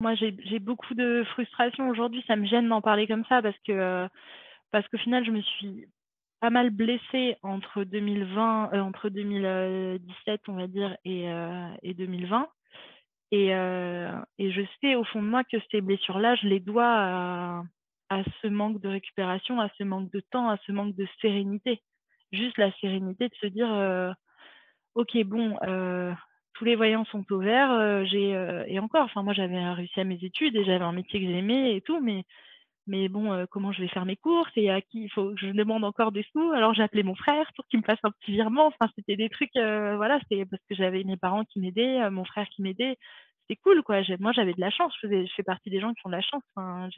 Moi, j'ai beaucoup de frustration aujourd'hui. Ça me gêne d'en parler comme ça parce qu'au final, je me suis pas mal blessée entre 2020, entre 2017, on va dire, et 2020. Et je sais au fond de moi que ces blessures-là, je les dois à ce manque de récupération, à ce manque de temps, à ce manque de sérénité. Juste la sérénité de se dire ok, bon, tous les voyants sont au vert, et encore, enfin moi j'avais réussi à mes études et j'avais un métier que j'aimais et tout, mais bon, comment je vais faire mes courses et à qui il faut que je demande encore des sous, alors j'ai appelé mon frère pour qu'il me fasse un petit virement, enfin c'était des trucs, voilà, c'était parce que j'avais mes parents qui m'aidaient, mon frère qui m'aidait, c'était cool quoi, moi j'avais de la chance, je fais partie des gens qui ont de la chance, enfin,